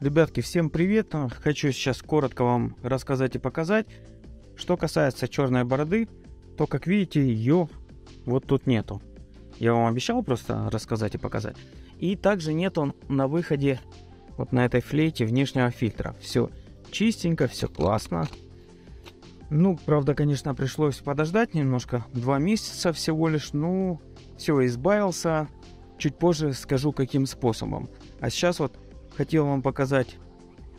Ребятки, всем привет! Хочу сейчас коротко вам рассказать и показать, что касается черной бороды, то, как видите, ее вот тут нету. Я вам обещал просто рассказать и показать. И также нету на выходе вот на этой флейте внешнего фильтра. Все чистенько, все классно. Ну, правда, конечно, пришлось подождать немножко, 2 месяца всего лишь, ну, все, избавился. Чуть позже скажу, каким способом. А сейчас вот хотел вам показать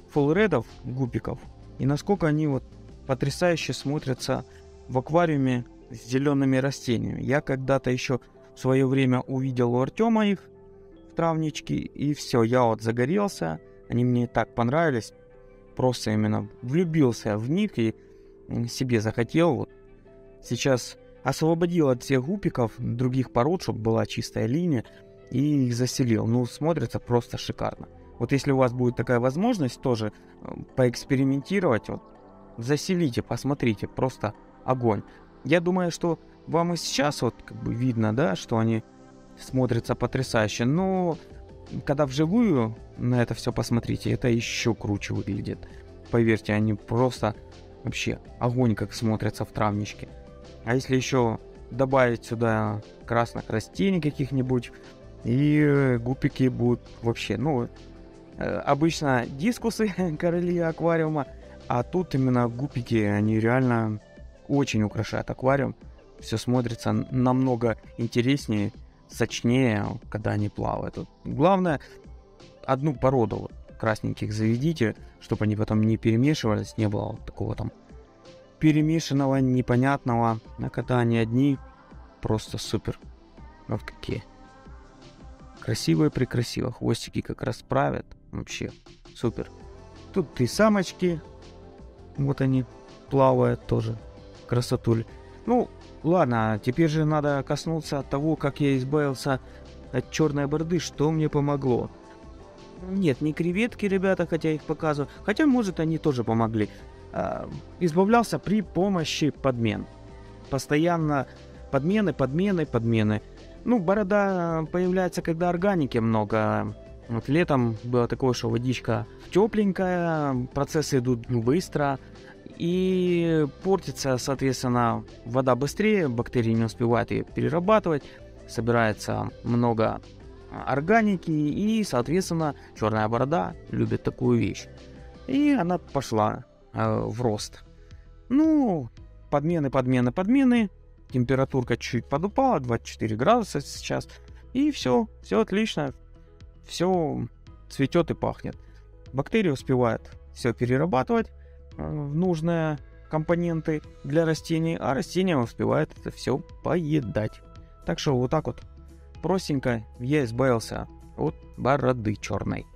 фуллредов, гупиков, и насколько они вот потрясающе смотрятся в аквариуме с зелеными растениями. Я когда-то еще в свое время увидел у Артема их в травничке, и все, я вот загорелся, они мне так понравились, просто именно влюбился в них и себе захотел. Вот сейчас освободил от всех гупиков других пород, чтобы была чистая линия, и их заселил. Ну, смотрятся просто шикарно. Вот если у вас будет такая возможность тоже поэкспериментировать, вот, заселите, посмотрите, просто огонь. Я думаю, что вам и сейчас вот как бы видно, да, что они смотрятся потрясающе, но когда вживую на это все посмотрите, это еще круче выглядит. Поверьте, они просто вообще огонь как смотрятся в травничке. А если еще добавить сюда красных растений каких-нибудь, и гупики будут вообще, ну... Обычно дискусы короли аквариума, а тут именно гупики, они реально очень украшают аквариум. Все смотрится намного интереснее, сочнее, когда они плавают. Вот. Главное, одну породу вот, красненьких заведите, чтобы они потом не перемешивались, не было вот такого там перемешанного, непонятного. А когда они одни, просто супер. Вот какие красивые-прекрасиво, хвостики как раз правят. Вообще супер. Тут и самочки. Вот они плавают тоже. Красотуль. Ну, ладно, теперь же надо коснуться того, как я избавился от черной бороды, что мне помогло. Нет, не креветки, ребята, хотя их показываю. Хотя, может, они тоже помогли. Избавлялся при помощи подмен. Постоянно подмены. Ну, борода появляется, когда органики много. Вот летом было такое, что водичка тепленькая, процессы идут быстро, и портится, соответственно, вода быстрее, бактерии не успевают ее перерабатывать, собирается много органики, и, соответственно, черная борода любит такую вещь. И она пошла в рост. Ну, подмены. Температурка чуть подупала, 24 градуса сейчас, и все отлично. Все цветет и пахнет. Бактерии успевают все перерабатывать в нужные компоненты для растений, а растения успевают это все поедать. Так что вот так вот простенько я избавился от бороды черной.